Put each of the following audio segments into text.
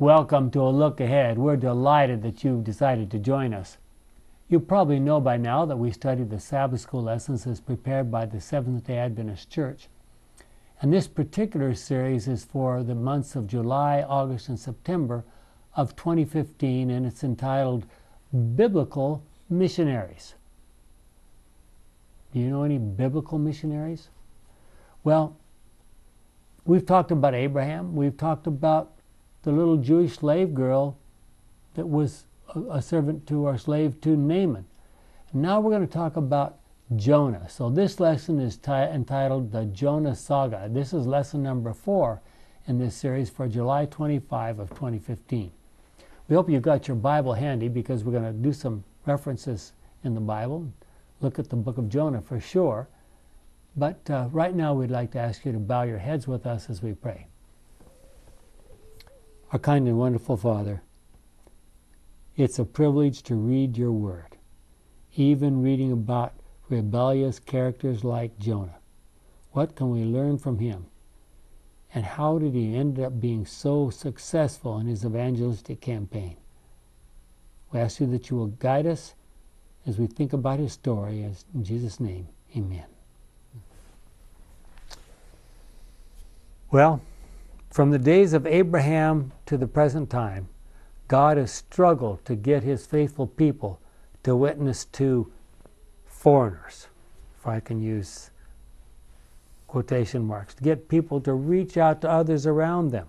Welcome to A Look Ahead. We're delighted that you've decided to join us. You probably know by now that we study the Sabbath School lessons as prepared by the Seventh-day Adventist Church. And this particular series is for the months of July, August, and September of 2015, and it's entitled Biblical Missionaries. Do you know any biblical missionaries? Well, we've talked about Abraham. We've talked about the little Jewish slave girl that was a servant to or slave to Naaman. Now we're going to talk about Jonah. So this lesson is entitled The Jonah Saga. This is lesson number 4 in this series for July 25 of 2015. We hope you've got your Bible handy because we're going to do some references in the Bible. Look at the book of Jonah for sure. But right now we'd like to ask you to bow your heads with us as we pray. Our kind and wonderful Father, it's a privilege to read your word, even reading about rebellious characters like Jonah. What can we learn from him? And how did he end up being so successful in his evangelistic campaign? We ask you that you will guide us as we think about his story. In Jesus' name, amen. Well, from the days of Abraham to the present time, God has struggled to get his faithful people to witness to foreigners, if I can use quotation marks, to get people to reach out to others around them.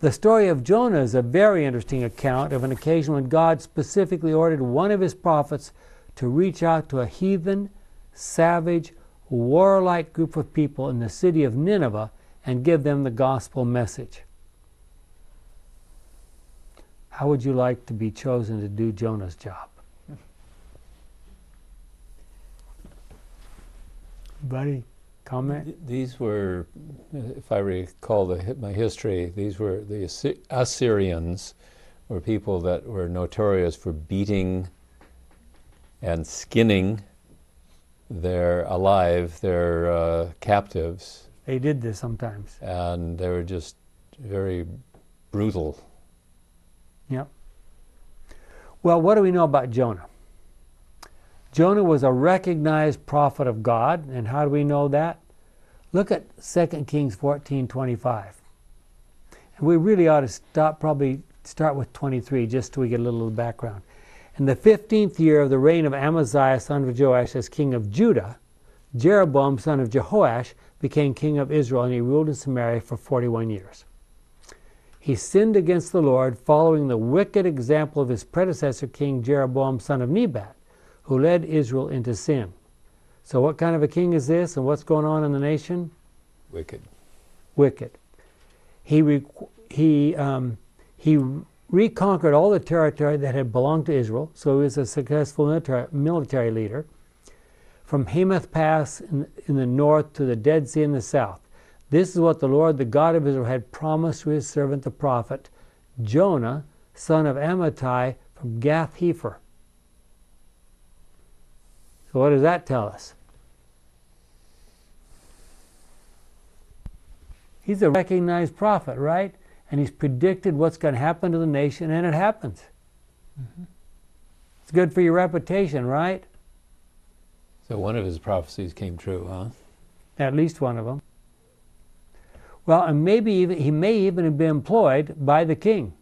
The story of Jonah is a very interesting account of an occasion when God specifically ordered one of his prophets to reach out to a heathen, savage, warlike group of people in the city of Nineveh and give them the gospel message. How would you like to be chosen to do Jonah's job? Anybody comment? These were, if I recall my history, these were the Assyrians, were people that were notorious for beating and skinning their captives. They did this sometimes. And they were just very brutal. Yep. Well, what do we know about Jonah? Jonah was a recognized prophet of God, and how do we know that? Look at 2 Kings 14:25. And we really ought to probably start with 23, just so we get a little background. In the 15th year of the reign of Amaziah, son of Joash, as king of Judah, Jeroboam, son of Jehoash, became king of Israel, and he ruled in Samaria for 41 years. He sinned against the Lord, following the wicked example of his predecessor, King Jeroboam, son of Nebat, who led Israel into sin. So what kind of a king is this, and what's going on in the nation? Wicked. Wicked. He reconquered all the territory that had belonged to Israel, so he was a successful military leader. From Hamath Pass in the north to the Dead Sea in the south. This is what the Lord, the God of Israel, had promised to his servant the prophet Jonah, son of Amittai, from Gath-Hefer. So what does that tell us? He's a recognized prophet, right? And he's predicted what's going to happen to the nation, and it happens. Mm-hmm. It's good for your reputation, right? So one of his prophecies came true, huh? At least one of them. Well, and maybe even, he may even have been employed by the king.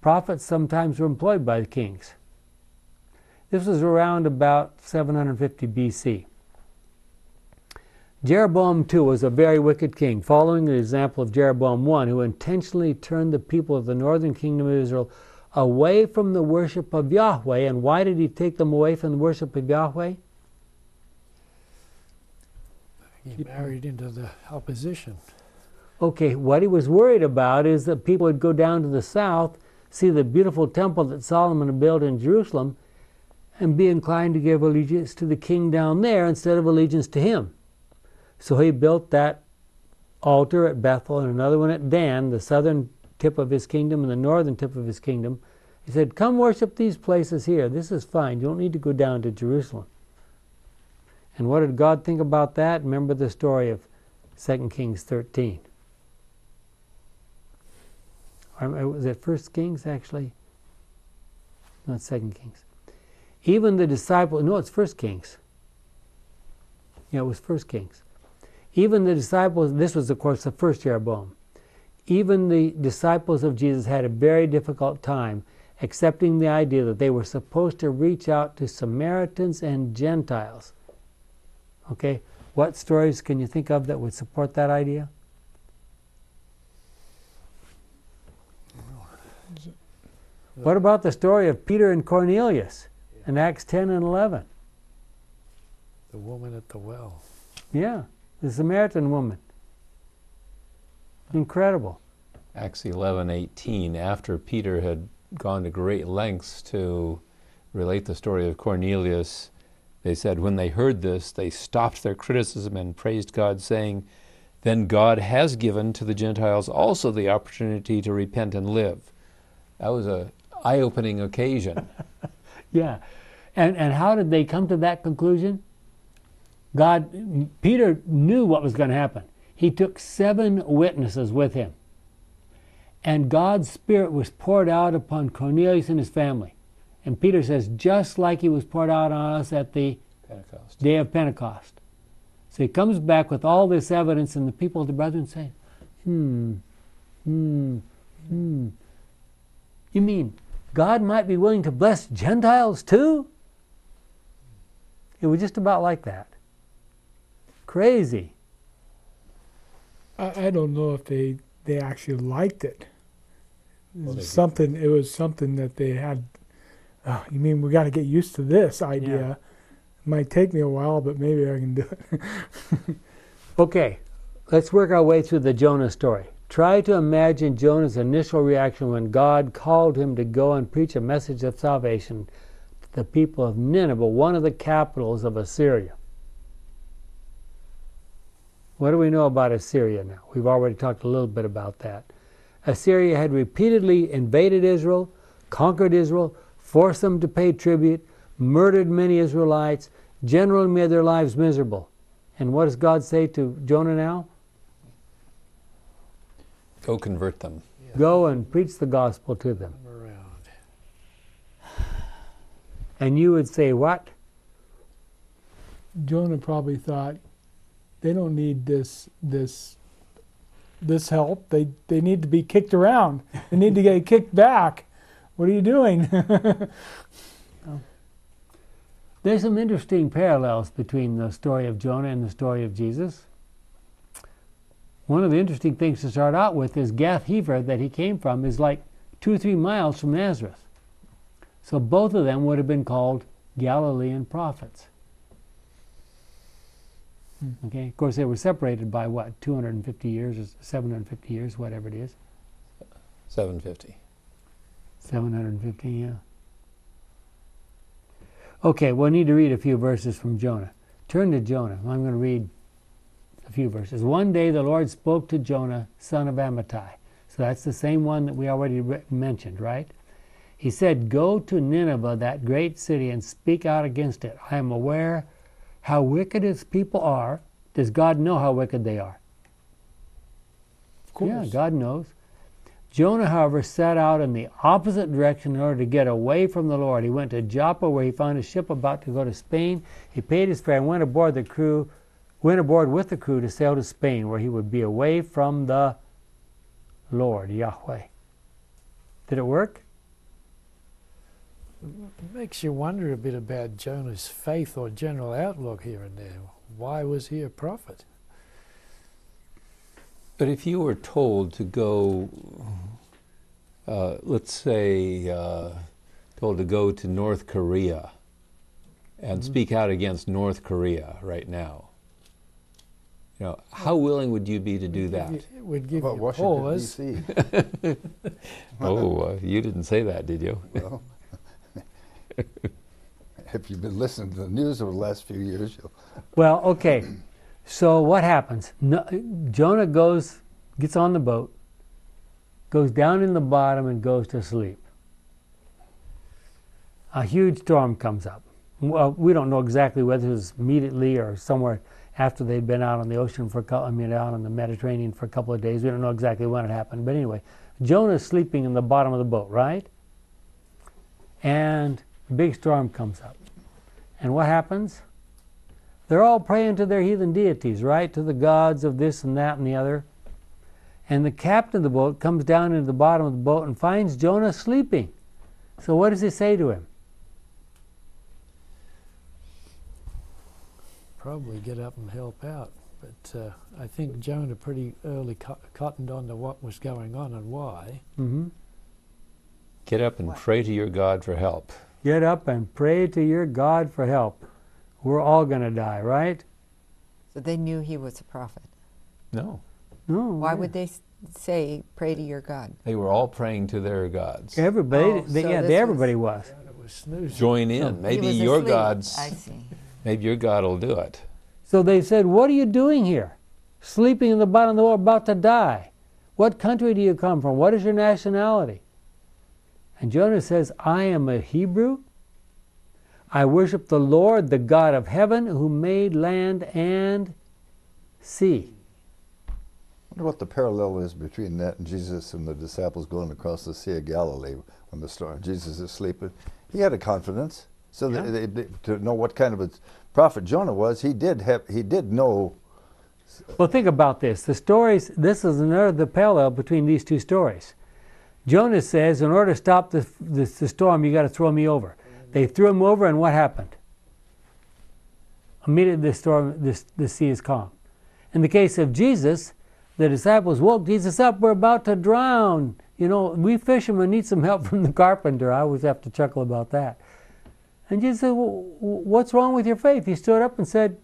Prophets sometimes were employed by the kings. This was around about 750 BC. Jeroboam II was a very wicked king, following the example of Jeroboam I, who intentionally turned the people of the northern kingdom of Israel away from the worship of Yahweh. And why did he take them away from the worship of Yahweh? He married into the opposition. Okay, what he was worried about is that people would go down to the south, see the beautiful temple that Solomon built in Jerusalem, and be inclined to give allegiance to the king down there instead of allegiance to him. So he built that altar at Bethel and another one at Dan, the southern tip of his kingdom and the northern tip of his kingdom. He said, come worship these places here. This is fine. You don't need to go down to Jerusalem. And what did God think about that? Remember the story of 2 Kings 13. was it First Kings actually? No, it's Second Kings. Even the disciples, no, it's First Kings. Yeah, it was First Kings. Even the disciples, this was of course the first Jeroboam, even the disciples of Jesus had a very difficult time accepting the idea that they were supposed to reach out to Samaritans and Gentiles. Okay, what stories can you think of that would support that idea? What about the story of Peter and Cornelius in Acts 10 and 11? The woman at the well. Yeah, the Samaritan woman. Incredible. Acts 11:18, after Peter had gone to great lengths to relate the story of Cornelius, they said, when they heard this, they stopped their criticism and praised God, saying, then God has given to the Gentiles also the opportunity to repent and live. That was an eye-opening occasion. Yeah. And how did they come to that conclusion? Peter knew what was going to happen. He took 7 witnesses with him. And God's Spirit was poured out upon Cornelius and his family. And Peter says, just like he was poured out on us at the day of Pentecost. So he comes back with all this evidence, and the people, the brethren, say, you mean God might be willing to bless Gentiles too? It was just about like that. Crazy. I don't know if they actually liked it. It was something that they had. Oh, you mean we got to get used to this idea? Yeah. It might take me a while, but maybe I can do it. Okay, let's work our way through the Jonah story. Try to imagine Jonah's initial reaction when God called him to go and preach a message of salvation to the people of Nineveh, one of the capitals of Assyria. What do we know about Assyria now? We've already talked a little bit about that. Assyria had repeatedly invaded Israel, conquered Israel, forced them to pay tribute, murdered many Israelites, generally made their lives miserable. And what does God say to Jonah now? Go convert them. Yeah. Go and preach the gospel to them. And you would say what? Jonah probably thought, they don't need this help. They need to be kicked around. They need to get kicked back. What are you doing? There's some interesting parallels between the story of Jonah and the story of Jesus. One of the interesting things to start out with is Gath-Hefer that he came from is like 2 or 3 miles from Nazareth. So both of them would have been called Galilean prophets. Okay, of course they were separated by what, 250 years or 750 years, whatever it is. 750. 750, yeah. Okay, we'll need to read a few verses from Jonah. Turn to Jonah. I'm going to read a few verses. One day the Lord spoke to Jonah, son of Amittai. So that's the same one that we already mentioned, right? He said, go to Nineveh, that great city, and speak out against it. I am aware how wicked its people are. Does God know how wicked they are? Of course. Yeah, God knows. Jonah, however, set out in the opposite direction in order to get away from the Lord. He went to Joppa, where he found a ship about to go to Spain. He paid his fare and went aboard with the crew to sail to Spain, where he would be away from the Lord, Yahweh. Did it work? It makes you wonder a bit about Jonah's faith or general outlook here and there. Why was he a prophet? But if you were told to go, let's say, told to go to North Korea and speak out against North Korea right now, you know, how willing would you be to do that? It would give you pause. You didn't say that, did you? Well, if you've been listening to the news over the last few years, you'll... Well, okay, so what happens? Jonah gets on the boat, goes down in the bottom, and goes to sleep. A huge storm comes up. Well, we don't know exactly whether it was immediately or somewhere after they'd been out on the ocean for, out on the Mediterranean for a couple of days. We don't know exactly when it happened, but anyway, Jonah's sleeping in the bottom of the boat, right? And a big storm comes up. And what happens? They're all praying to their heathen deities, right? To the gods of this and that and the other. And the captain of the boat comes down into the bottom of the boat and finds Jonah sleeping. So what does he say to him? Probably get up and help out. But I think Jonah pretty early cottoned on to what was going on and why. Mm-hmm. Get up and pray to your God for help. Get up and pray to your God for help. We're all going to die, right? So they knew he was a prophet. No. No. Why would they say, pray to your God? They were all praying to their gods. Everybody, everybody was. Join in. So maybe your gods, I see. Maybe your God will do it. So they said, what are you doing here? Sleeping in the bottom of the world, about to die. What country do you come from? What is your nationality? And Jonah says, I am a Hebrew. I worship the Lord, the God of heaven, who made land and sea. I wonder what the parallel is between that and Jesus and the disciples going across the Sea of Galilee when the storm. Jesus is sleeping. He had a confidence, so yeah. To know what kind of a prophet Jonah was, he did know. Well, think about this. The stories. This is another parallel between these two stories. Jonah says, in order to stop the storm, you got to throw me over. They threw him over, and what happened? Immediately, the sea is calm. In the case of Jesus. The disciples woke Jesus up, we're about to drown. You know, we fishermen need some help from the carpenter. I always have to chuckle about that. And Jesus said, well, what's wrong with your faith? He stood up and said,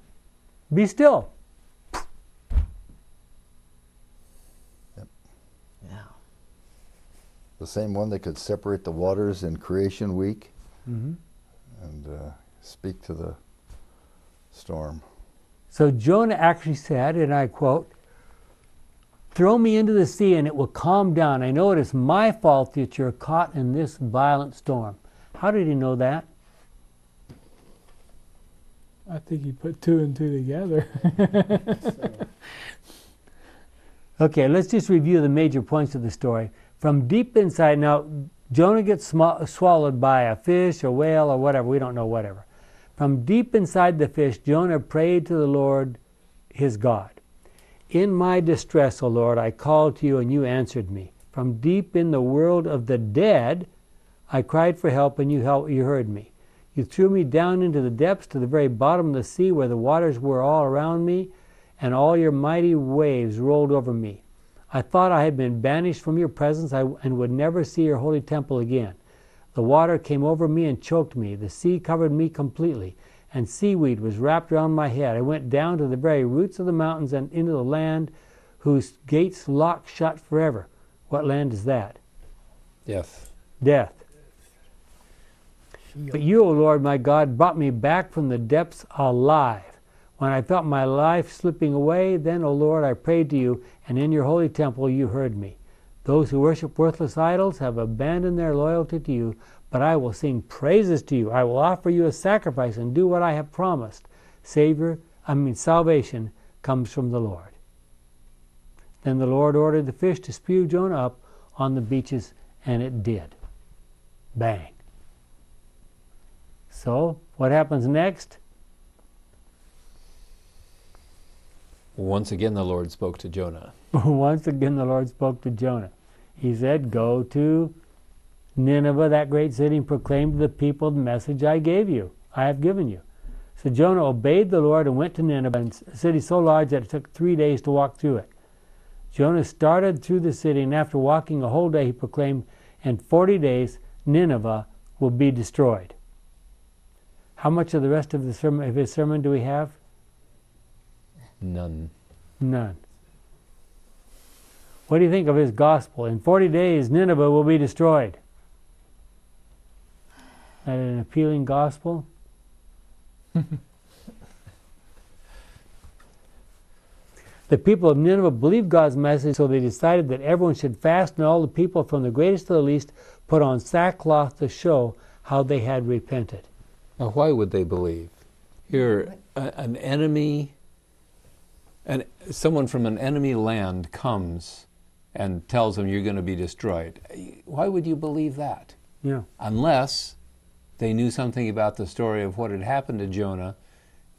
be still. Yep. Yeah. The same one that could separate the waters in creation week and speak to the storm. So Jonah actually said, and I quote, throw me into the sea and it will calm down. I know it is my fault that you're caught in this violent storm. How did he know that? I think he put two and two together. Okay, let's just review the major points of the story. From deep inside, now Jonah gets swallowed by a fish or whale or whatever, we don't know, whatever. From deep inside the fish, Jonah prayed to the Lord, his God. In my distress, O Lord, I called to you and you answered me. From deep in the world of the dead, I cried for help and you heard me. You threw me down into the depths to the very bottom of the sea where the waters were all around me and all your mighty waves rolled over me. I thought I had been banished from your presence and would never see your holy temple again. The water came over me and choked me. The sea covered me completely. And seaweed was wrapped around my head. I went down to the very roots of the mountains and into the land whose gates lock shut forever. What land is that? Death. Death. But you, O Lord, my God, brought me back from the depths alive. When I felt my life slipping away, then, O Lord, I prayed to you, and in your holy temple you heard me. Those who worship worthless idols have abandoned their loyalty to you, but I will sing praises to you. I will offer you a sacrifice and do what I have promised. Salvation comes from the Lord. Then the Lord ordered the fish to spew Jonah up on the beaches, and it did. Bang. So, what happens next? Once again the Lord spoke to Jonah. Once again the Lord spoke to Jonah. He said, go to Nineveh, that great city, and proclaimed to the people the message I have given you. So Jonah obeyed the Lord and went to Nineveh, a city so large that it took 3 days to walk through it. Jonah started through the city, and after walking a whole day, he proclaimed, in 40 days, Nineveh will be destroyed. How much of the rest of his sermon do we have? None. None. What do you think of his gospel? In 40 days, Nineveh will be destroyed. Is that an appealing gospel? The people of Nineveh believed God's message, so they decided that everyone should fast, and all the people from the greatest to the least put on sackcloth to show how they had repented. Now why would they believe? You're an enemy and someone from an enemy land comes and tells them you're going to be destroyed, why would you believe that? Yeah. Unless they knew something about the story of what had happened to Jonah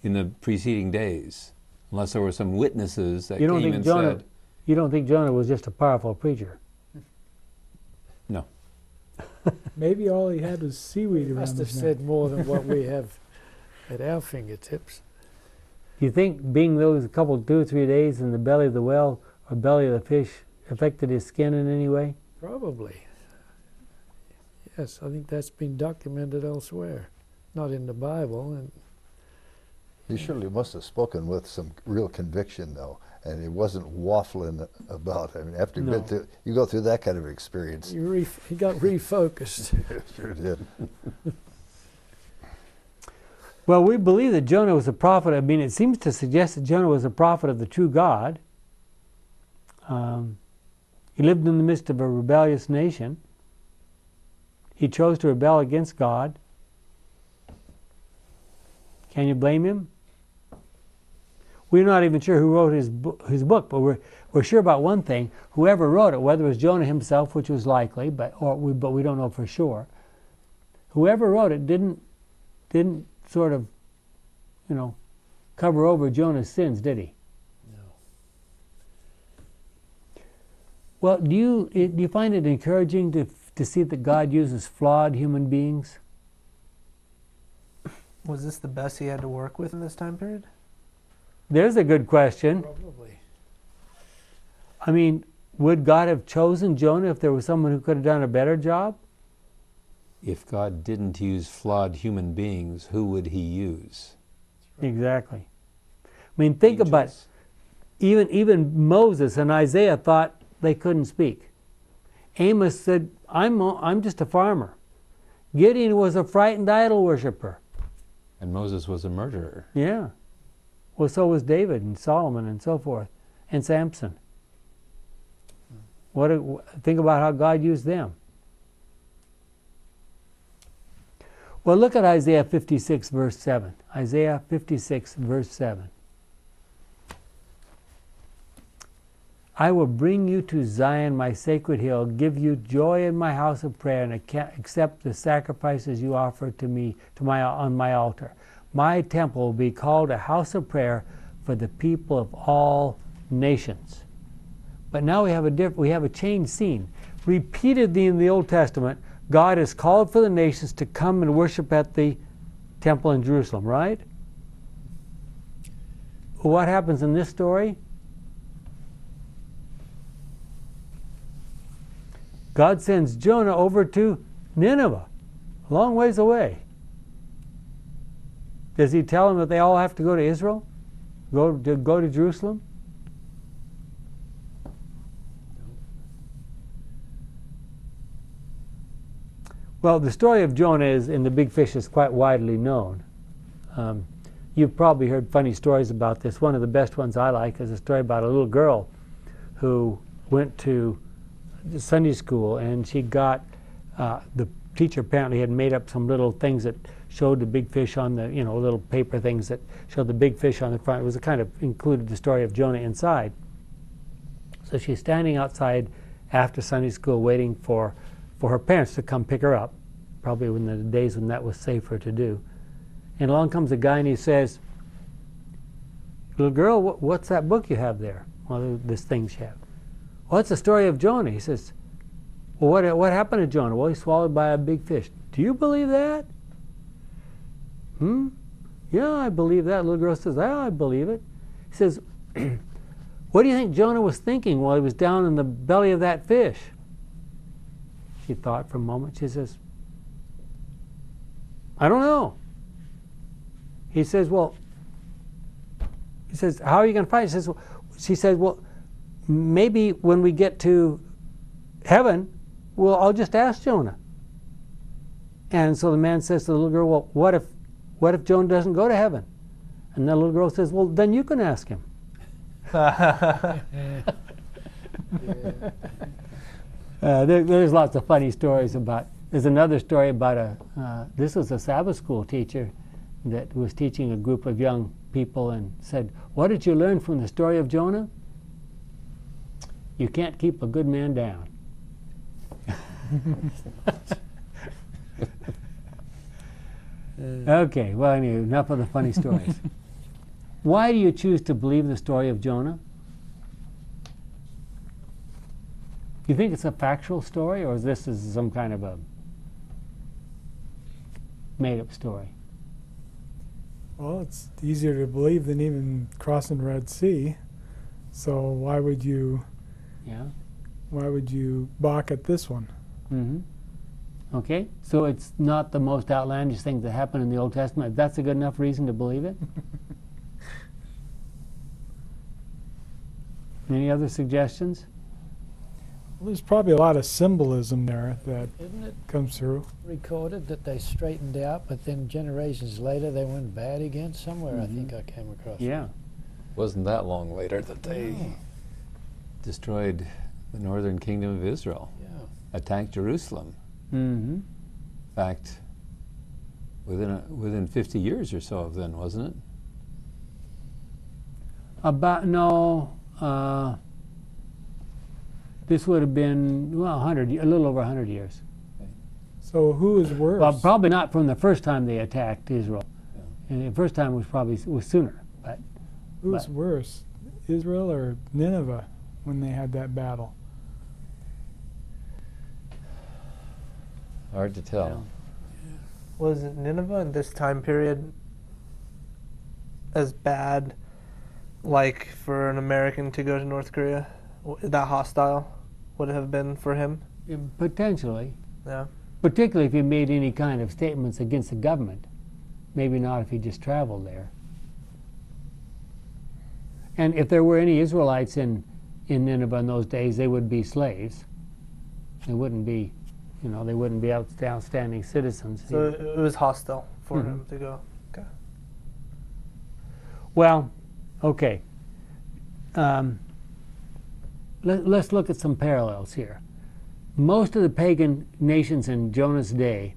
in the preceding days. Unless there were some witnesses that came and said... You don't think Jonah was just a powerful preacher? No. Maybe all he had was seaweed around his neck. Must have said more than what we have at our fingertips. Do you think being those couple, 2 or 3 days in the belly of the whale or belly of the fish affected his skin in any way? Probably. Yes, I think that's been documented elsewhere, not in the Bible. And he surely must have spoken with some real conviction, though, and he wasn't waffling about it. I mean, after you've been through, you go through that kind of experience. He got refocused. Sure did. Well, we believe that Jonah was a prophet. I mean, it seems to suggest that Jonah was a prophet of the true God. He lived in the midst of a rebellious nation. He chose to rebel against God. Can you blame him? We're not even sure who wrote his book, but we're sure about one thing. Whoever wrote it, whether it was Jonah himself, which was likely, but we don't know for sure. Whoever wrote it didn't sort of, you know, cover over Jonah's sins, did he? No. Well, do you find it encouraging to see that God uses flawed human beings? Was this the best he had to work with in this time period? There's a good question. Probably. I mean, would God have chosen Jonah if there was someone who could have done a better job? If God didn't use flawed human beings, who would he use? Right. Exactly. I mean, think angels. About even Moses and Isaiah thought they couldn't speak. Amos said, I'm just a farmer. Gideon was a frightened idol worshiper. And Moses was a murderer. Yeah. Well, so was David and Solomon and so forth, and Samson. Think about how God used them. Well, look at Isaiah 56, verse 7. Isaiah 56, verse 7. I will bring you to Zion, my sacred hill, give you joy in my house of prayer, and accept the sacrifices you offer to me on my altar. My temple will be called a house of prayer for the people of all nations. But now we have a changed scene. Repeatedly in the Old Testament, God has called for the nations to come and worship at the temple in Jerusalem, right? What happens in this story? God sends Jonah over to Nineveh, a long ways away. Does he tell them that they all have to go to Israel? Go to Jerusalem? Well, the story of Jonah and the big fish is quite widely known. You've probably heard funny stories about this. One of the best ones I like is a story about a little girl who went to Sunday school, and she got the teacher apparently had made up some little things that showed the big fish on the, you know, little paper things that showed the big fish on the front. It was a kind of included the story of Jonah inside. So she's standing outside after Sunday school waiting for her parents to come pick her up, probably in the days when that was safer to do. And along comes a guy and he says, little girl, what's that book you have there? Well, this thing she had. Well, it's the story of Jonah. He says, well, what happened to Jonah? Well, he's swallowed by a big fish. Do you believe that? Yeah, I believe that. Little girl says, yeah, I believe it. He says, what do you think Jonah was thinking while he was down in the belly of that fish? She thought for a moment. She says, I don't know. He says, well, he says, how are you going to fight? She says, well, maybe when we get to heaven, well, I'll just ask Jonah. And so the man says to the little girl, well, what if Jonah doesn't go to heaven? And the little girl says, well, then you can ask him. There's lots of funny stories about, there's another story about this was a Sabbath school teacher that was teaching a group of young people and said, "What did you learn from the story of Jonah? You can't keep a good man down." Okay, well, anyway, enough of the funny stories. Why do you choose to believe the story of Jonah? Do you think it's a factual story, or is this some kind of a made-up story? Well, it's easier to believe than even crossing Red Sea. So why would you? Yeah. Why would you balk at this one? Mm-hmm. Okay. So it's not the most outlandish thing that happened in the Old Testament. That's a good enough reason to believe it. Any other suggestions? Well, there's probably a lot of symbolism there that comes through. Recorded that they straightened out, but then generations later they went bad again somewhere. Mm-hmm. I think I came across. Yeah, that. Wasn't that long later that they destroyed the northern kingdom of Israel? Yeah, attacked Jerusalem. Mm-hmm. In fact, within 50 years or so of then, wasn't it? This would have been, well, a little over 100 years. So who was worse? Well, probably not from the first time they attacked Israel. Yeah. And the first time was probably sooner. But who was worse, Israel or Nineveh, when they had that battle? Hard to tell. Yeah. Was it Nineveh in this time period as bad, like for an American to go to North Korea? That hostile would it have been for him? Potentially. Yeah. Particularly if he made any kind of statements against the government. Maybe not if he just traveled there. And if there were any Israelites in Nineveh in those days, they would be slaves. They wouldn't be, you know, they wouldn't be outstanding citizens. So it was hostile for him to go. Okay. Well, okay. Let's look at some parallels here. Most of the pagan nations in Jonah's day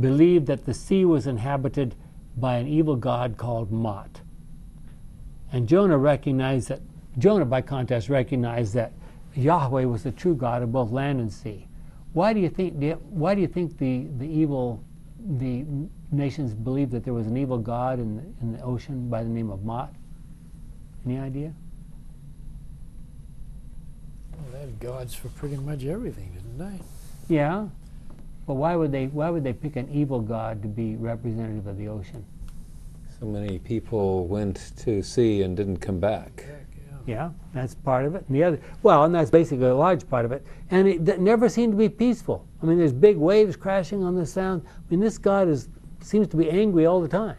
believed that the sea was inhabited by an evil god called Mot. And Jonah, by contrast, recognized that Yahweh was the true God of both land and sea. Why do you think the nations believed that there was an evil god in the ocean by the name of Mot? Any idea? They had gods for pretty much everything, didn't they? Yeah. Well, why would they pick an evil god to be representative of the ocean? So many people went to sea and didn't come back. Yeah, that's part of it. And the other, well, and that's basically a large part of it. And it never seemed to be peaceful. I mean, there's big waves crashing on the sound. I mean, this god seems to be angry all the time.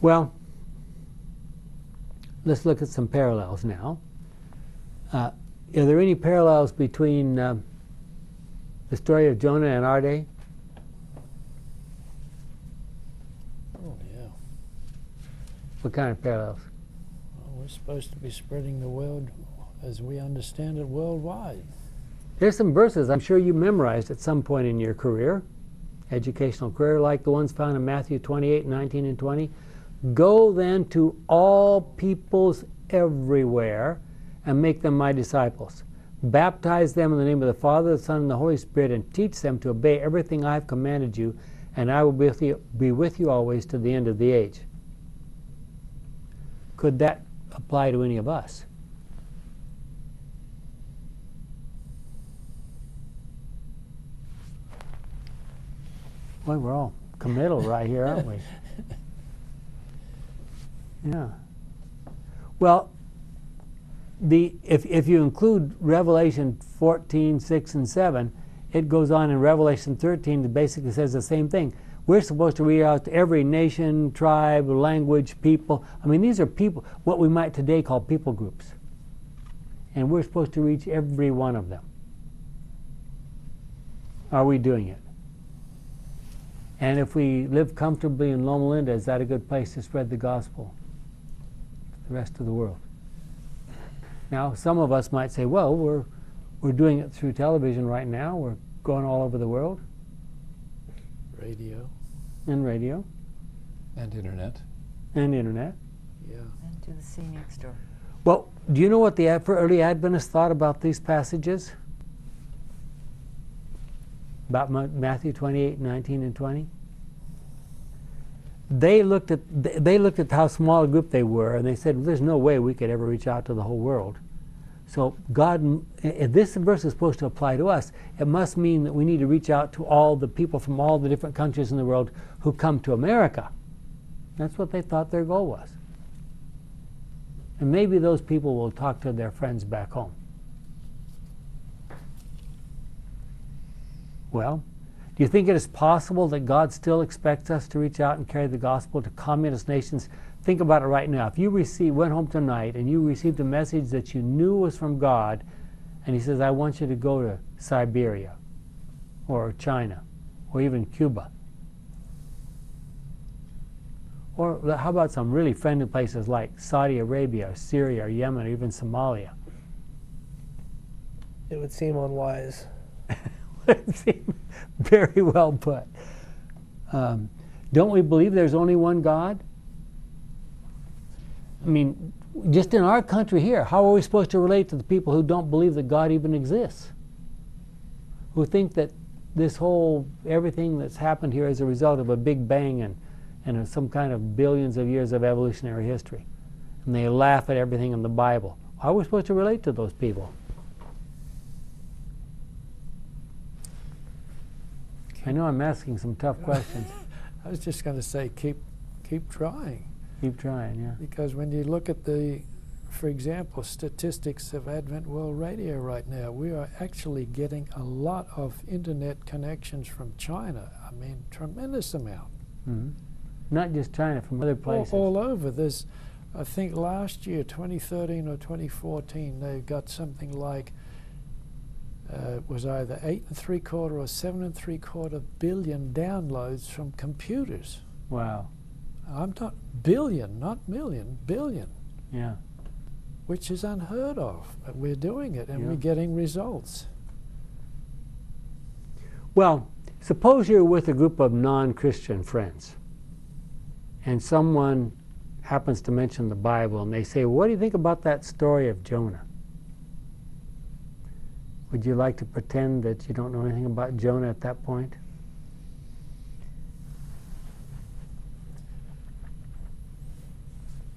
Well, let's look at some parallels now. Are there any parallels between the story of Jonah and our day? Oh, yeah. What kind of parallels? Well, we're supposed to be spreading the world as we understand it worldwide. There's some verses I'm sure you memorized at some point in your career, educational career, like the ones found in Matthew 28:19 and 20. "Go then to all peoples everywhere and make them my disciples. Baptize them in the name of the Father, the Son, and the Holy Spirit, and teach them to obey everything I have commanded you, and I will be with you always to the end of the age." Could that apply to any of us? Boy, we're all committal right here, aren't we? Yeah. Well, if you include Revelation 14, 6, and 7, it goes on in Revelation 13 that basically says the same thing. We're supposed to reach out to every nation, tribe, language, people. I mean, these are people, what we might today call people groups. And we're supposed to reach every one of them. Are we doing it? And if we live comfortably in Loma Linda, is that a good place to spread the gospel? The rest of the world. Now, some of us might say, well, we're doing it through television right now. We're going all over the world. Radio. And radio. And internet. And internet. Yeah. And to the sea next door. Well, do you know what the early Adventists thought about these passages? About Matthew 28, 19, and 20? They looked at how small a group they were, and they said, well, there's no way we could ever reach out to the whole world. So God, if this verse is supposed to apply to us, it must mean that we need to reach out to all the people from all the different countries in the world who come to America. That's what they thought their goal was. And maybe those people will talk to their friends back home. Well, do you think it is possible that God still expects us to reach out and carry the gospel to communist nations? Think about it right now. If you went home tonight and you received a message that you knew was from God, and He says, I want you to go to Siberia or China or even Cuba. Or how about some really friendly places like Saudi Arabia or Syria or Yemen or even Somalia? It would seem unwise. Very well put. Don't we believe there's only one God? I mean, just in our country here, how are we supposed to relate to the people who don't believe that God even exists? Who think that this whole, everything that's happened here is a result of a big bang and some kind of billions of years of evolutionary history. And they laugh at everything in the Bible. How are we supposed to relate to those people? I know I'm asking some tough questions. I was just going to say, keep trying. Keep trying, yeah. Because when you look at the, for example, statistics of Advent World Radio right now, we are actually getting a lot of internet connections from China. I mean, tremendous amount. Mm-hmm. Not just China, from other places. All over. There's, I think last year, 2013 or 2014, they got something like it was either 8.75 or 7.75 billion downloads from computers. Wow. I'm talking billion, not million, billion. Yeah. Which is unheard of, but we're doing it and we're getting results. Well, suppose you're with a group of non-Christian friends and someone happens to mention the Bible and they say, well, what do you think about that story of Jonah? Would you like to pretend that you don't know anything about Jonah at that point?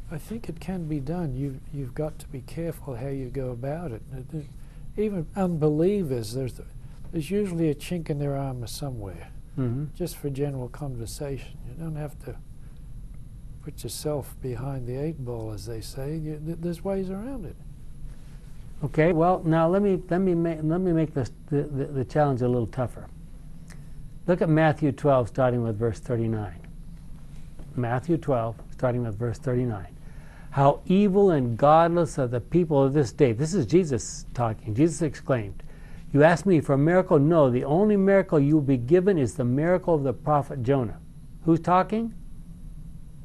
I think it can be done. You've got to be careful how you go about it. Even unbelievers, there's usually a chink in their armor somewhere, just for general conversation. You don't have to put yourself behind the 8-ball, as they say. There's ways around it. Okay, well, now let me make the challenge a little tougher. Look at Matthew 12, starting with verse 39. Matthew 12, starting with verse 39. How evil and godless are the people of this day. This is Jesus talking. Jesus exclaimed, you ask me for a miracle? No, the only miracle you will be given is the miracle of the prophet Jonah. Who's talking?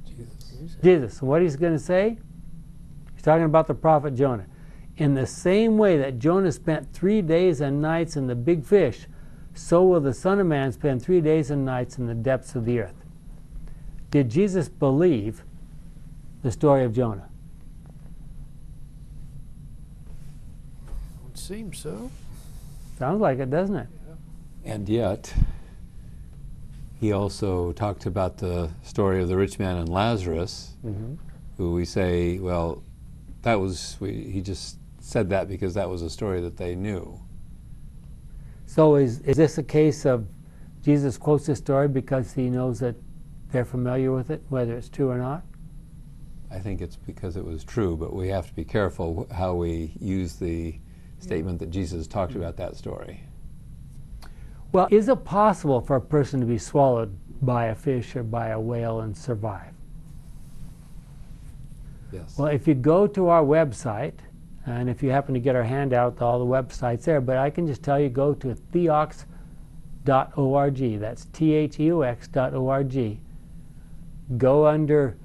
Jesus. Jesus. And what he's going to say? He's talking about the prophet Jonah. In the same way that Jonah spent 3 days and nights in the big fish, so will the Son of Man spend 3 days and nights in the depths of the earth. Did Jesus believe the story of Jonah? It seems so. Sounds like it, doesn't it? Yeah. And yet, he also talked about the story of the rich man and Lazarus, who we say, well, that was, he just said that because that was a story that they knew. So is this a case of Jesus quotes this story because he knows that they're familiar with it, whether it's true or not? I think it's because it was true, but we have to be careful how we use the statement that Jesus talked about that story. Well, is it possible for a person to be swallowed by a fish or by a whale and survive? Yes. Well, if you go to our website, and if you happen to get our handout, all the websites there, but I can just tell you, go to theox.org. That's theox.org. Go under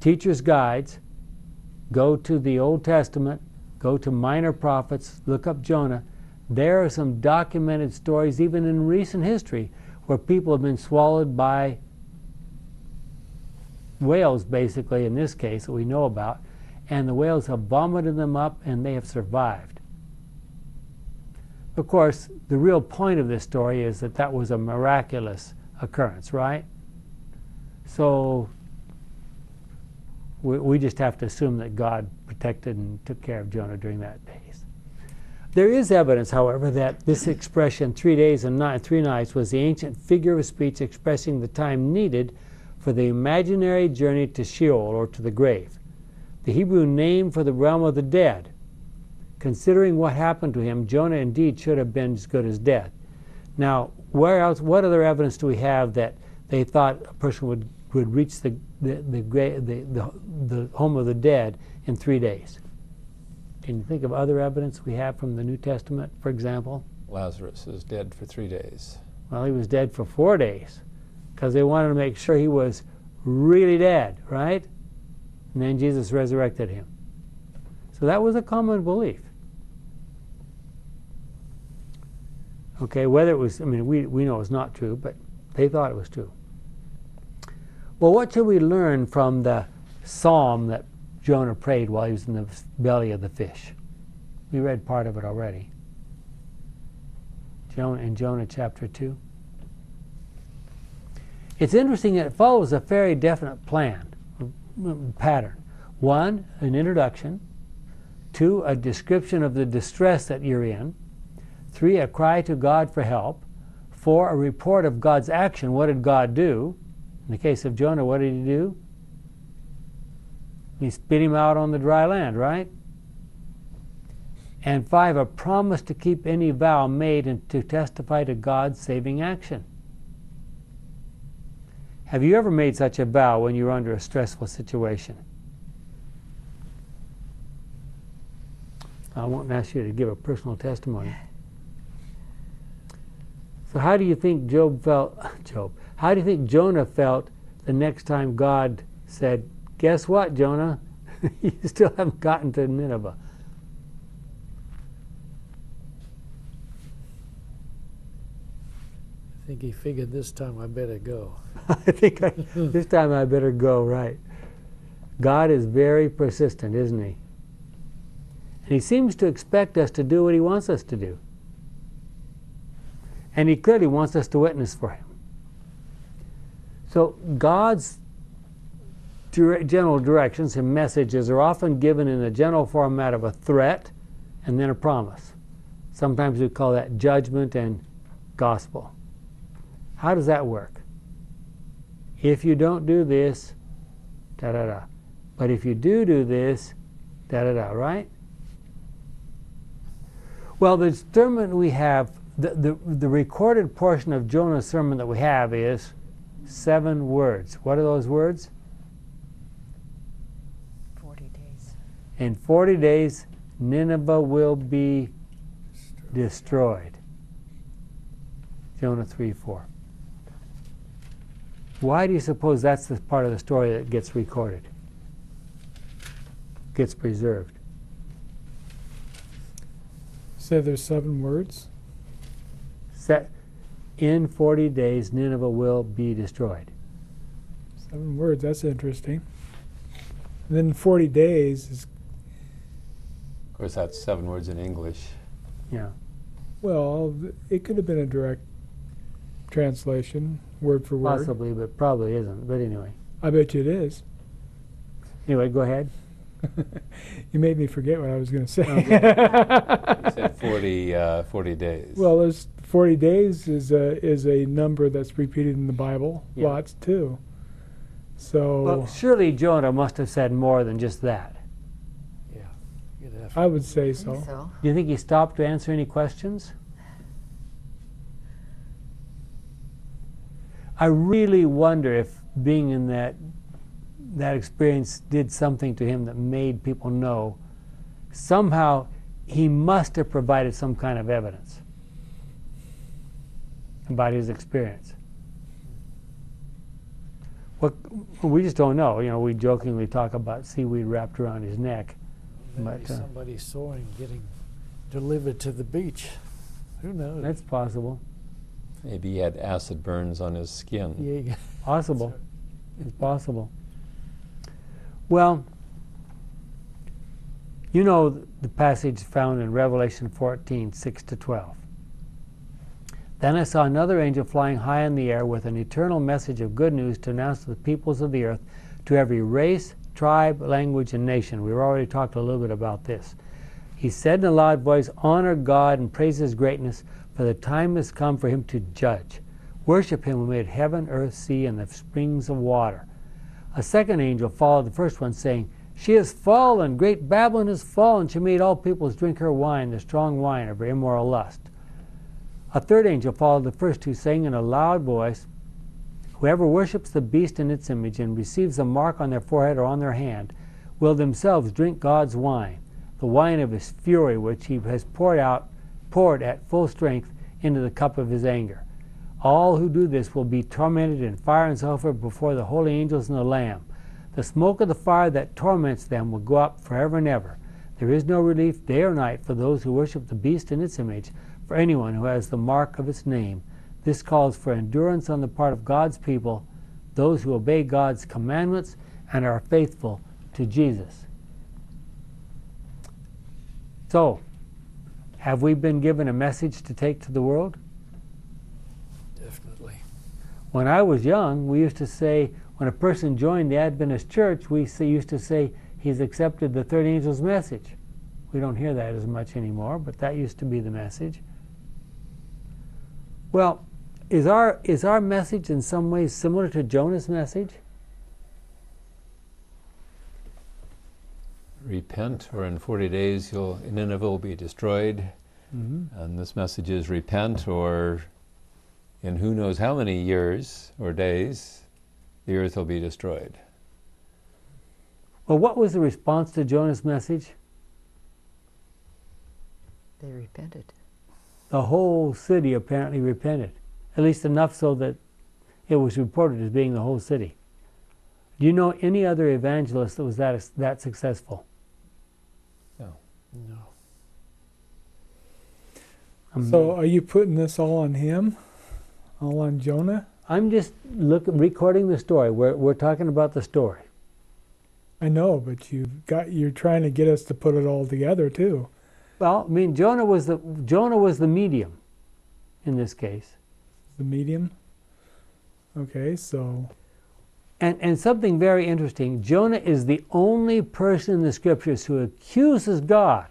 Teacher's Guides, go to the Old Testament, go to Minor Prophets, look up Jonah. There are some documented stories, even in recent history, where people have been swallowed by whales, basically, in this case, that we know about, and the whales have vomited them up and they have survived. Of course, the real point of this story is that that was a miraculous occurrence, right? So we just have to assume that God protected and took care of Jonah during that days. There is evidence, however, that this expression 3 days and 3 nights was the ancient figure of speech expressing the time needed for the imaginary journey to Sheol, or to the grave, the Hebrew name for the realm of the dead. Considering what happened to him, Jonah indeed should have been as good as dead. Now, where else? What other evidence do we have that they thought a person would reach the home of the dead in 3 days? Can you think of other evidence we have from the New Testament, for example? Lazarus is dead for 3 days. Well, he was dead for 4 days because they wanted to make sure he was really dead, right? And then Jesus resurrected him. So that was a common belief. Okay, whether it was, I mean, we know it's not true, but they thought it was true. Well, what should we learn from the psalm that Jonah prayed while he was in the belly of the fish? We read part of it already. Jonah chapter 2. It's interesting that it follows a very definite plan, pattern. 1, an introduction. 2, a description of the distress that you're in. 3, a cry to God for help. 4, a report of God's action. What did God do? In the case of Jonah, what did he do? He spit him out on the dry land, right? And 5, a promise to keep any vow made and to testify to God's saving action. Have you ever made such a vow when you're under a stressful situation? I won't ask you to give a personal testimony. So how do you think how do you think Jonah felt the next time God said, "Guess what, Jonah? You still haven't gotten to Nineveh"? I think he figured, this time I better go. This time I better go, right? God is very persistent, isn't he? And he seems to expect us to do what he wants us to do. And he clearly wants us to witness for him. So God's general directions and messages are often given in the general format of a threat and then a promise. Sometimes we call that judgment and gospel. How does that work? If you don't do this, da-da-da. But if you do this, da-da-da, right? Well, the sermon we have, the recorded portion of Jonah's sermon that we have is 7 words. What are those words? 40 days. In 40 days, Nineveh will be destroyed. Jonah 3:4. Why do you suppose that's the part of the story that gets recorded, gets preserved? Say there's 7 words. In 40 days, Nineveh will be destroyed. 7 words, that's interesting. And then 40 days is... Of course, that's 7 words in English. Yeah. Well, it could have been a direct translation, word for word. Possibly, but probably isn't. But anyway. I bet you it is. Anyway, go ahead. You made me forget what I was going to say. You said 40 days. Well, there's 40 days is a number that's repeated in the Bible, yeah. Lots too. So well, surely Jonah must have said more than just that. Yeah, I would say so. Do you think he stopped to answer any questions? I really wonder if being in that experience did something to him that made people know somehow he must have provided some kind of evidence about his experience. What, we just don't know. You know, we jokingly talk about seaweed wrapped around his neck. Maybe but, somebody saw him getting delivered to the beach. Who knows? That's possible. Maybe he had acid burns on his skin. Yeah. Possible. It's possible. Well, you know the passage found in Revelation 14, 6-12. Then I saw another angel flying high in the air with an eternal message of good news to announce to the peoples of the earth, to every race, tribe, language, and nation. We've already talked a little bit about this. He said in a loud voice, honor God and praise His greatness, for the time has come for Him to judge. Worship Him who made heaven, earth, sea, and the springs of water. A second angel followed the first one, saying, she has fallen, great Babylon has fallen. She made all peoples drink her wine, the strong wine of her immoral lust. A third angel followed the first two, saying in a loud voice, whoever worships the beast in its image and receives a mark on their forehead or on their hand will themselves drink God's wine, the wine of His fury, which He has poured at full strength into the cup of His anger. All who do this will be tormented in fire and sulfur before the holy angels and the Lamb. The smoke of the fire that torments them will go up forever and ever. There is no relief day or night for those who worship the beast in its image, for anyone who has the mark of its name. This calls for endurance on the part of God's people, those who obey God's commandments and are faithful to Jesus. So, have we been given a message to take to the world? Definitely. When I was young, we used to say, when a person joined the Adventist Church, we used to say, he's accepted the third angel's message. We don't hear that as much anymore, but that used to be the message. Well, is our message in some ways similar to Jonah's message? Repent, or in 40 days Nineveh will be destroyed. Mm-hmm. And this message is repent, or in who knows how many years or days, the earth will be destroyed. Well, what was the response to Jonah's message? They repented. The whole city apparently repented, at least enough so that it was reported as being the whole city. Do you know any other evangelist that was that successful? No. No. So are you putting this all on him? All on Jonah? I'm just recording the story. We're talking about the story. I know, but you're trying to get us to put it all together too. Well, I mean, Jonah was the medium in this case. The medium? Okay, so... And something very interesting, Jonah is the only person in the Scriptures who accuses God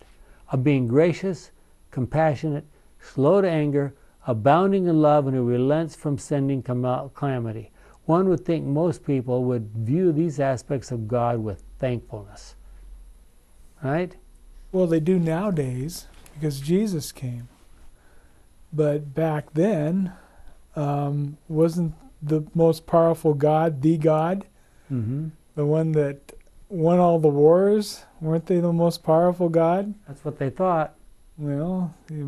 of being gracious, compassionate, slow to anger, abounding in love, and who relents from sending calamity. One would think most people would view these aspects of God with thankfulness. Right? Well, they do nowadays because Jesus came. But back then, wasn't the most powerful God the God? Mm-hmm. The one that won all the wars? Weren't they the most powerful God? That's what they thought. Well, it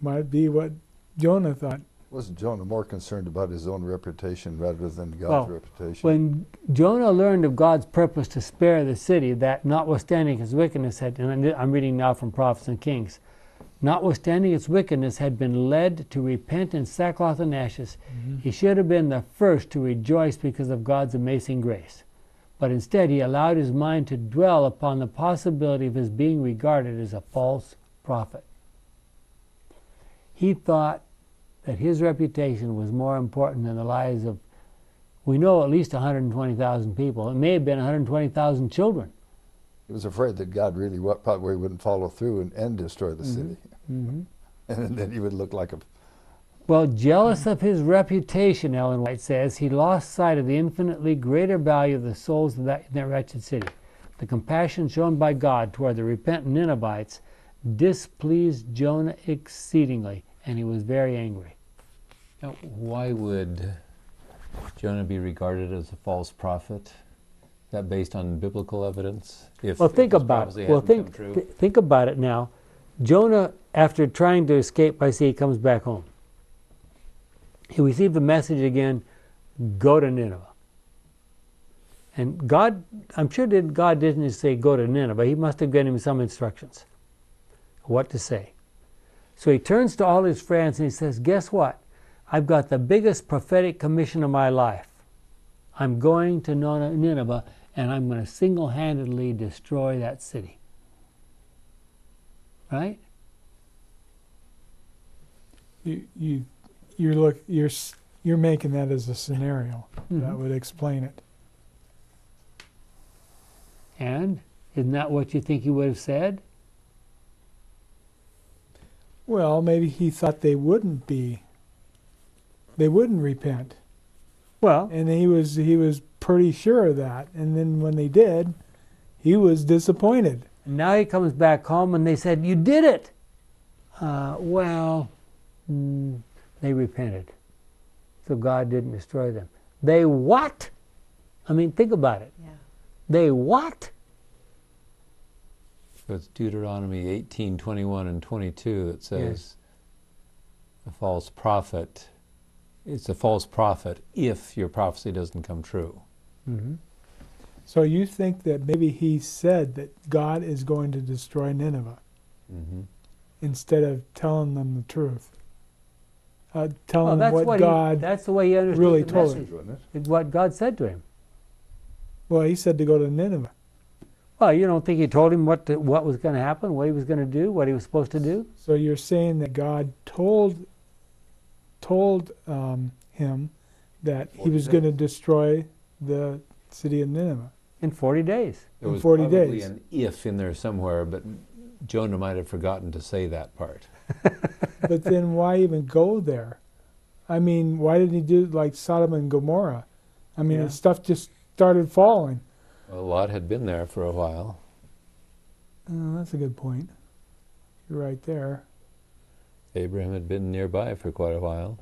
might be what Jonah thought. Wasn't Jonah more concerned about his own reputation rather than God's reputation? When Jonah learned of God's purpose to spare the city, that notwithstanding its wickedness had, and I'm reading now from Prophets and Kings, notwithstanding its wickedness had been led to repent in sackcloth and ashes, mm-hmm. He should have been the first to rejoice because of God's amazing grace. But instead he allowed his mind to dwell upon the possibility of his being regarded as a false prophet. He thought that his reputation was more important than the lives of, we know, at least 120,000 people. It may have been 120,000 children. He was afraid that God really probably wouldn't follow through and destroy the city. Mm-hmm. And then he would look like a... Well, jealous of his reputation, Ellen White says, he lost sight of the infinitely greater value of the souls of that wretched city. The compassion shown by God toward the repentant Ninevites displeased Jonah exceedingly, and he was very angry. Now, why would Jonah be regarded as a false prophet? Is that based on biblical evidence? Think about it now. Jonah, after trying to escape by sea, comes back home. He received the message again, go to Nineveh. And God, I'm sure God didn't just say go to Nineveh. He must have given him some instructions what to say. So he turns to all his friends and he says, guess what? I've got the biggest prophetic commission of my life. I'm going to Nineveh and I'm going to single-handedly destroy that city. Right? You're making that as a scenario. Mm-hmm. That would explain it. And isn't that what you think he would have said? Well, maybe he thought they wouldn't be. They wouldn't repent. Well, and he was pretty sure of that. And then when they did, he was disappointed. And now he comes back home, and they said, "You did it." They repented, so God didn't destroy them. They what? I mean, think about it. Yeah. They what? So it's Deuteronomy 18, 21, and 22 that says, yes, a false prophet. It's a false prophet if your prophecy doesn't come true. Mm-hmm. So you think that maybe he said that God is going to destroy Nineveh, mm-hmm, instead of telling them the truth, telling them what God that's the way he understood really the message, told him. It's what God said to him. Well, he said to go to Nineveh. Well, you don't think he told him what was going to happen, what he was going to do, what he was supposed to do? So you're saying that God told him that he was going to destroy the city of Nineveh. In 40 days. In 40 days. There was probably an if in there somewhere, but Jonah might have forgotten to say that part. But then why even go there? I mean, why didn't he do like Sodom and Gomorrah? I mean, yeah, the stuff just started falling. Well, a lot had been there for a while. Oh, that's a good point. You're right there. Abraham had been nearby for quite a while.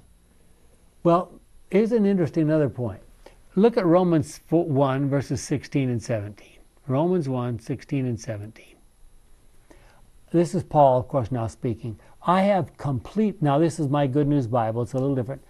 Well, here's an interesting other point. Look at Romans 1, verses 16 and 17. Romans 1, 16 and 17. This is Paul, of course, now speaking. I have complete... Now, this is my Good News Bible. It's a little different.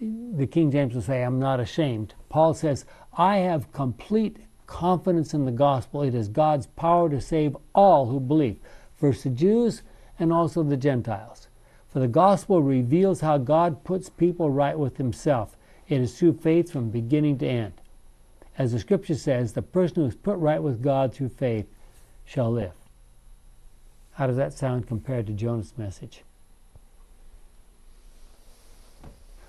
The King James will say, I'm not ashamed. Paul says, I have complete confidence in the gospel. It is God's power to save all who believe, first the Jews and also the Gentiles. For the gospel reveals how God puts people right with himself. It is through faith from beginning to end. As the scripture says, the person who is put right with God through faith shall live. How does that sound compared to Jonah's message?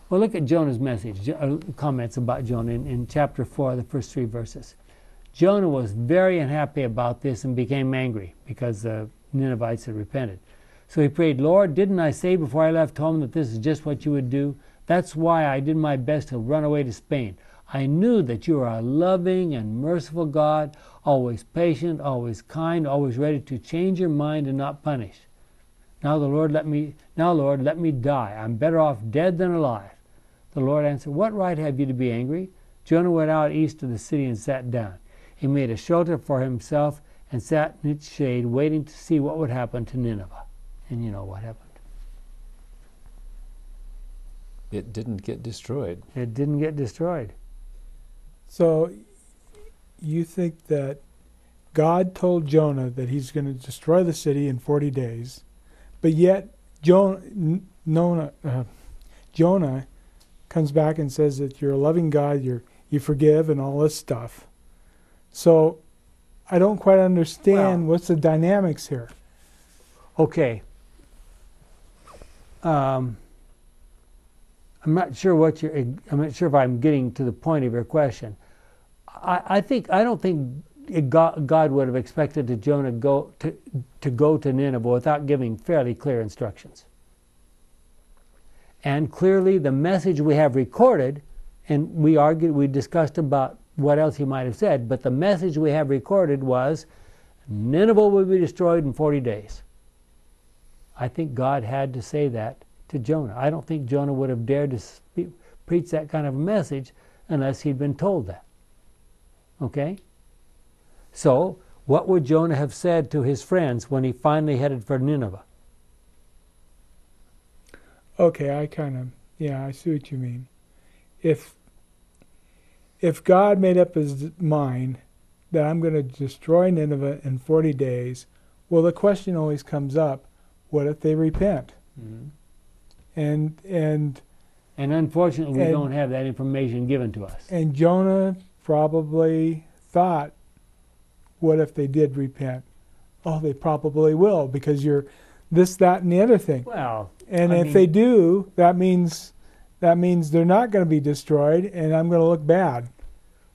Well, look at Jonah's message, comments about Jonah in chapter 4, the first 3 verses. Jonah was very unhappy about this and became angry because the Ninevites had repented. So he prayed, Lord, didn't I say before I left home that this is just what you would do? That's why I did my best to run away to Spain. I knew that you are a loving and merciful God, always patient, always kind, always ready to change your mind and not punish. Now, Lord, let me die. I'm better off dead than alive. The Lord answered, what right have you to be angry? Jonah went out east of the city and sat down. He made a shelter for himself and sat in its shade, waiting to see what would happen to Nineveh. And you know what happened. It didn't get destroyed. It didn't get destroyed. So you think that God told Jonah that he's going to destroy the city in 40 days, but yet Jonah comes back and says that you're a loving God, you forgive and all this stuff. So I don't quite understand what's the dynamics here. Okay. I'm not sure if I'm getting to the point of your question. I don't think God would have expected Jonah to go to Nineveh without giving fairly clear instructions. And clearly, the message we have recorded, and we discussed about what else he might have said, but the message we have recorded was Nineveh would be destroyed in 40 days. I think God had to say that to Jonah. I don't think Jonah would have dared to preach that kind of message unless he'd been told that. Okay? So, what would Jonah have said to his friends when he finally headed for Nineveh? Okay, I see what you mean. If God made up his mind that I'm going to destroy Nineveh in 40 days, well, the question always comes up, what if they repent? Mm-hmm. And unfortunately, we don't have that information given to us. And Jonah probably thought What if they did repent? Oh, they probably will, because you're this, that, and the other thing. Well, and I mean, they do, that means they're not going to be destroyed, and I'm going to look bad.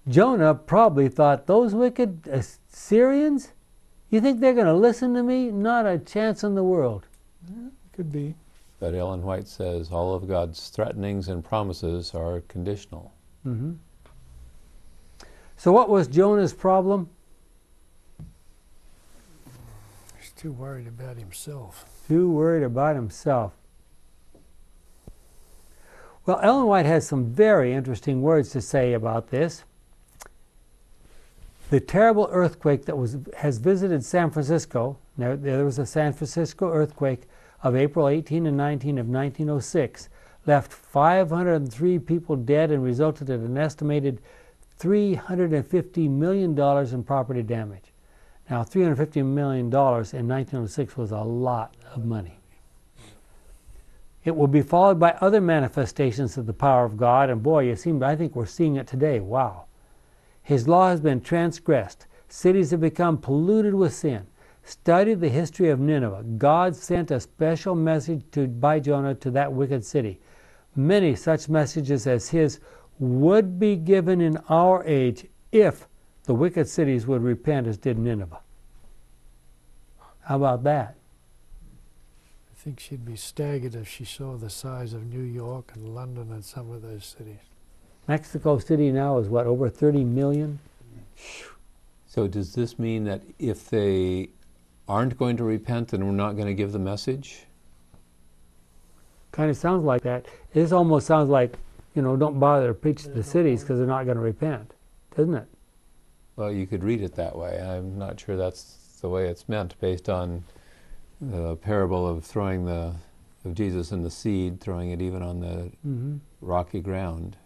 Jonah probably thought, those wicked Assyrians, you think they're going to listen to me? Not a chance in the world. Yeah, could be. But Ellen White says all of God's threatenings and promises are conditional. Mm-hmm. So what was Jonah's problem? He's too worried about himself. Too worried about himself. Well, Ellen White has some very interesting words to say about this. The terrible earthquake that has visited San Francisco, there was a San Francisco earthquake of April 18 and 19 of 1906, left 503 people dead and resulted in an estimated $350 million in property damage. Now, $350 million in 1906 was a lot of money. It will be followed by other manifestations of the power of God, and boy, I think we're seeing it today. Wow. His law has been transgressed. Cities have become polluted with sin. Study the history of Nineveh. God sent a special message by Jonah to that wicked city. Many such messages as his would be given in our age if the wicked cities would repent as did Nineveh. How about that? I think she'd be staggered if she saw the size of New York and London and some of those cities. Mexico City now is what, over 30 million? So does this mean that if they aren't going to repent, then we're not going to give the message? Kind of sounds like that. This almost sounds like, you know, don't bother to preach to the cities because they're not going to repent, doesn't it? Well, you could read it that way. I'm not sure that's the way it's meant based on the parable of throwing of Jesus and the seed, throwing it even on the rocky ground.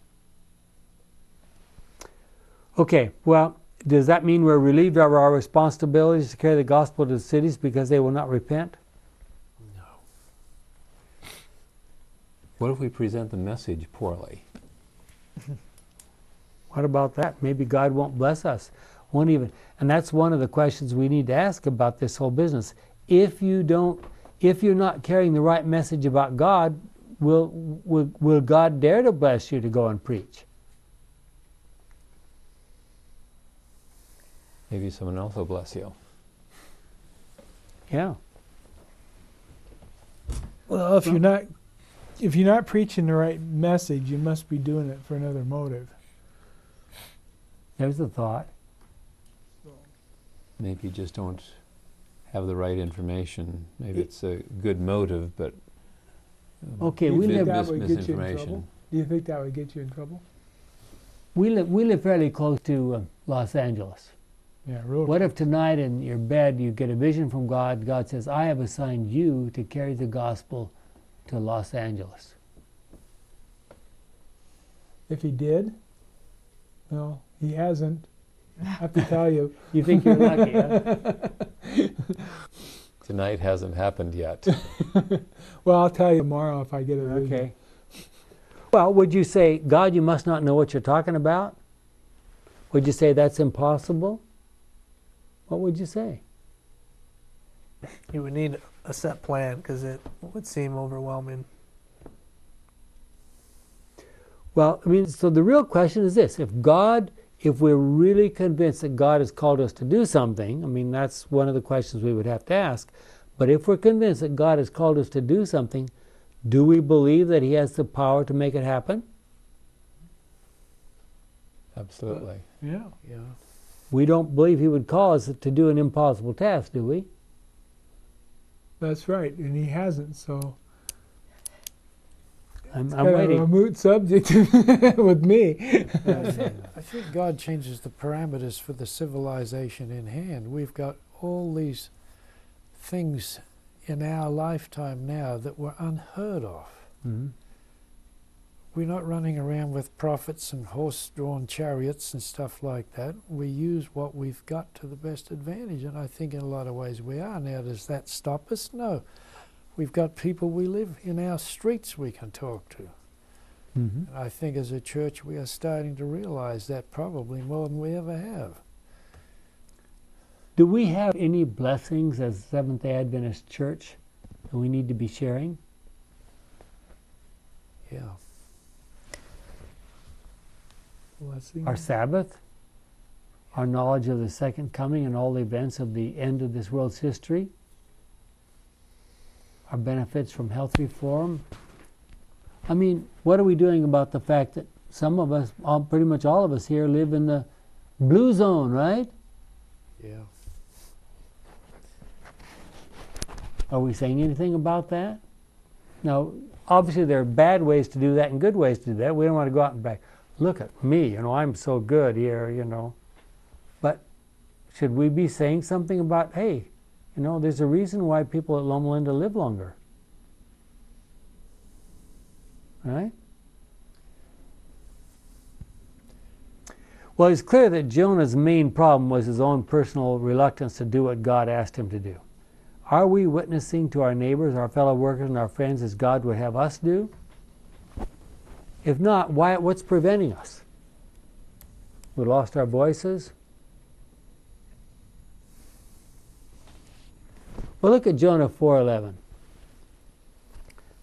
Okay, well, does that mean we're relieved of our responsibilities to carry the gospel to the cities because they will not repent? No. What if we present the message poorly? What about that? Maybe God won't bless us. Won't even. And that's one of the questions we need to ask about this whole business. If you're not carrying the right message about God, will God dare to bless you to go and preach? Maybe someone else will bless you. Yeah. Well, if you're not preaching the right message, you must be doing it for another motive. There's the thought. Maybe you just don't have the right information. Maybe it's a good motive, but okay, we live misinformation. Do you think that would get you in trouble? We live fairly close to Los Angeles. Yeah, what if tonight in your bed you get a vision from God? God says, "I have assigned you to carry the gospel to Los Angeles." If he did, well, he hasn't. I have to tell you. You think you're lucky, huh? Tonight hasn't happened yet. Well, I'll tell you tomorrow if I get it. Okay. Well, would you say, God, you must not know what you're talking about? Would you say that's impossible? What would you say? You would need a set plan because it would seem overwhelming. Well, I mean, so the real question is this. If we're really convinced that God has called us to do something, I mean, that's one of the questions we would have to ask. But if we're convinced that God has called us to do something, do we believe that he has the power to make it happen? Absolutely. Yeah. We don't believe he would call us to do an impossible task, do we? That's right, and he hasn't, so... I'm waiting. A moot subject with me. I think God changes the parameters for the civilization in hand. We've got all these things in our lifetime now that were unheard of. Mm-hmm. We're not running around with prophets and horse-drawn chariots and stuff like that. We use what we've got to the best advantage, and I think in a lot of ways we are. Now, does that stop us? No. We've got people we live in our streets we can talk to. Mm-hmm. And I think as a church we are starting to realize that probably more than we ever have. Do we have any blessings as Seventh-day Adventist Church that we need to be sharing? Yeah. Blessing. Our Sabbath, our knowledge of the second coming and all the events of the end of this world's history, our benefits from health reform. I mean, what are we doing about the fact that some of us, pretty much all of us here, live in the blue zone, right? Yeah. Are we saying anything about that? Now, obviously there are bad ways to do that and good ways to do that. We don't want to go out and brag, look at me, you know, I'm so good here, you know. But should we be saying something about, hey, you know, there's a reason why people at Loma Linda live longer. Right? Well, it's clear that Jonah's main problem was his own personal reluctance to do what God asked him to do. Are we witnessing to our neighbors, our fellow workers, and our friends as God would have us do? If not, why, what's preventing us? We lost our voices. Well, look at Jonah 4:11.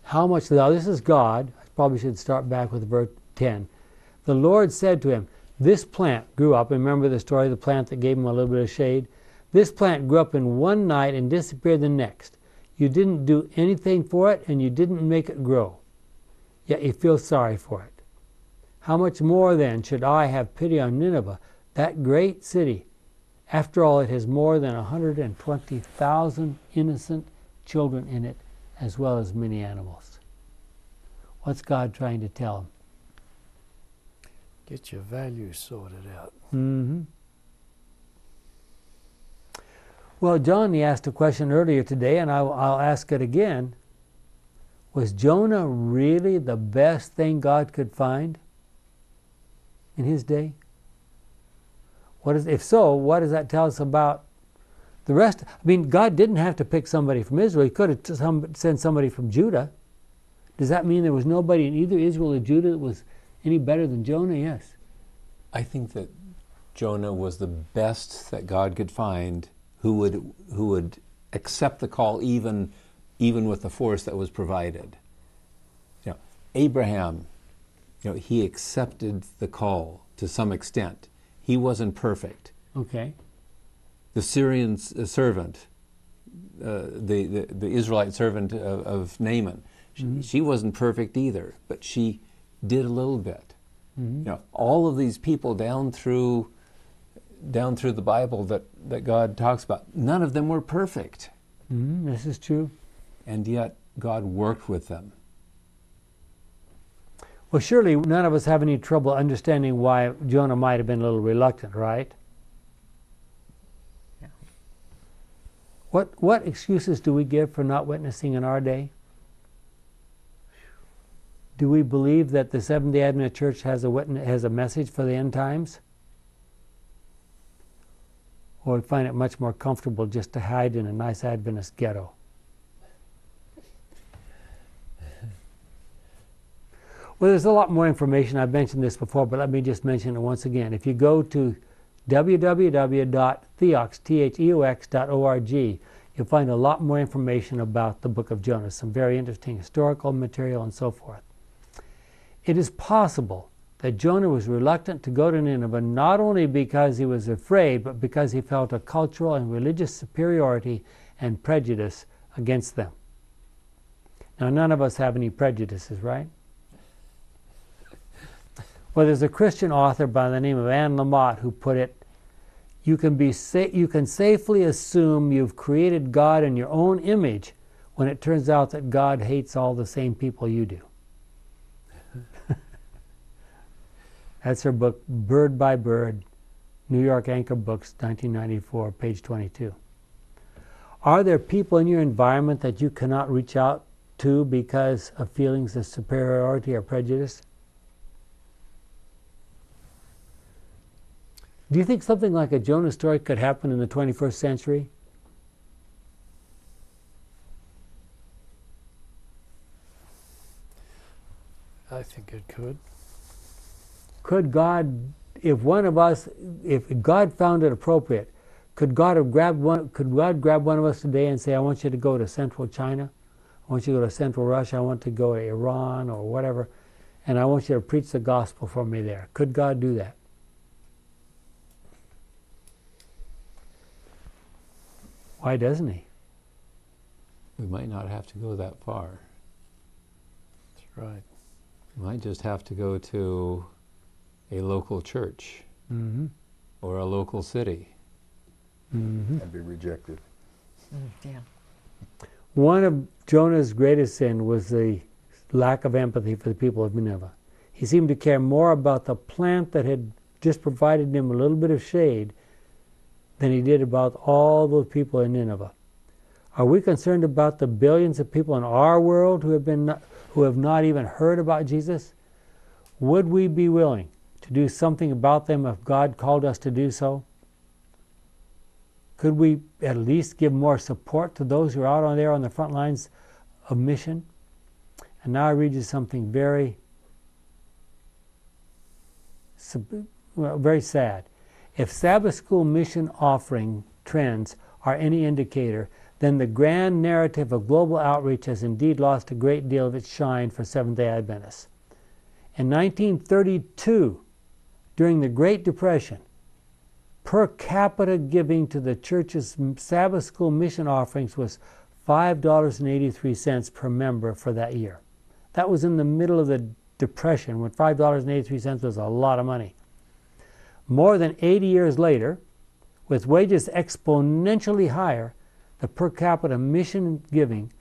How much thou, this is God, I probably should start back with verse 10. The Lord said to him, this plant grew up, remember the story of the plant that gave him a little bit of shade? This plant grew up in one night and disappeared the next. You didn't do anything for it and you didn't make it grow. Yet you feel sorry for it. How much more then should I have pity on Nineveh, that great city? After all, it has more than 120,000 innocent children in it, as well as many animals. What's God trying to tell him? Get your values sorted out. Mm-hmm. Well, Johnny asked a question earlier today, and I'll ask it again. Was Jonah really the best thing God could find in his day? What is, if so, what does that tell us about the rest? I mean, God didn't have to pick somebody from Israel. He could have sent somebody from Judah. Does that mean there was nobody in either Israel or Judah that was any better than Jonah? Yes. I think that Jonah was the best that God could find who would accept the call even with the force that was provided. You know, Abraham, you know, he accepted the call to some extent. He wasn't perfect. Okay. The Syrian servant, the Israelite servant of Naaman, she wasn't perfect either, but she did a little bit. Mm-hmm. You know, all of these people down through the Bible that God talks about, none of them were perfect. Mm-hmm. This is true. And yet God worked with them. Well, surely none of us have any trouble understanding why Jonah might have been a little reluctant, right? Yeah. What excuses do we give for not witnessing in our day? Do we believe that the Seventh-day Adventist Church has a message for the end times? Or we find it much more comfortable just to hide in a nice Adventist ghetto? Well, there's a lot more information. I've mentioned this before, but let me just mention it once again. If you go to www.theox.org, you'll find a lot more information about the book of Jonah, some very interesting historical material and so forth. It is possible that Jonah was reluctant to go to Nineveh not only because he was afraid, but because he felt a cultural and religious superiority and prejudice against them. Now, none of us have any prejudices, right? Well, there's a Christian author by the name of Anne Lamott who put it, you can safely assume you've created God in your own image when it turns out that God hates all the same people you do. That's her book, Bird by Bird, New York Anchor Books, 1994, page 22. Are there people in your environment that you cannot reach out to because of feelings of superiority or prejudice? Do you think something like a Jonah story could happen in the 21st century? I think it could. Could God, if God found it appropriate, Could God grab one of us today and say, I want you to go to central China, I want you to go to central Russia, I want to go to Iran or whatever, and I want you to preach the gospel for me there? Could God do that? Why doesn't he? We might not have to go that far. That's right. We might just have to go to a local church or a local city and be rejected. Yeah. One of Jonah's greatest sin was the lack of empathy for the people of Nineveh. He seemed to care more about the plant that had just provided him a little bit of shade than he did about all those people in Nineveh. Are we concerned about the billions of people in our world who have not even heard about Jesus? Would we be willing to do something about them if God called us to do so? Could we at least give more support to those who are out on there on the front lines of mission? And now I read you something very sad. If Sabbath school mission offering trends are any indicator, then the grand narrative of global outreach has indeed lost a great deal of its shine for Seventh-day Adventists. In 1932, during the Great Depression, per capita giving to the church's Sabbath school mission offerings was $5.83 per member for that year. That was in the middle of the Depression, when $5.83 was a lot of money. More than 80 years later, with wages exponentially higher, the per capita mission giving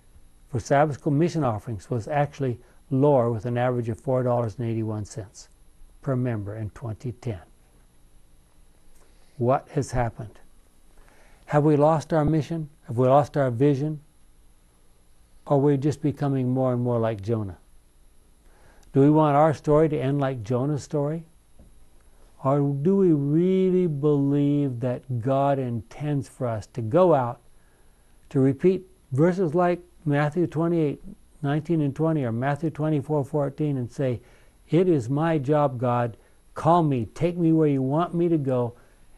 for Sabbath school mission offerings was actually lower, with an average of $4.81 per member in 2010. What has happened? Have we lost our mission? Have we lost our vision? Or are we just becoming more and more like Jonah? Do we want our story to end like Jonah's story? Or do we really believe that God intends for us to go out, to repeat verses like Matthew 28:19 and 20 or Matthew 24:14 and say, it is my job, God, call me, take me where you want me to go,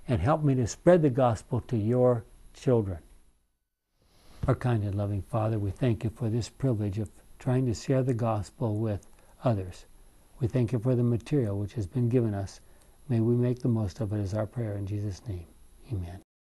and help me to spread the gospel to your children? Our kind and loving Father, we thank you for this privilege of trying to share the gospel with others. We thank you for the material which has been given us. May we make the most of it, is our prayer in Jesus' name. Amen.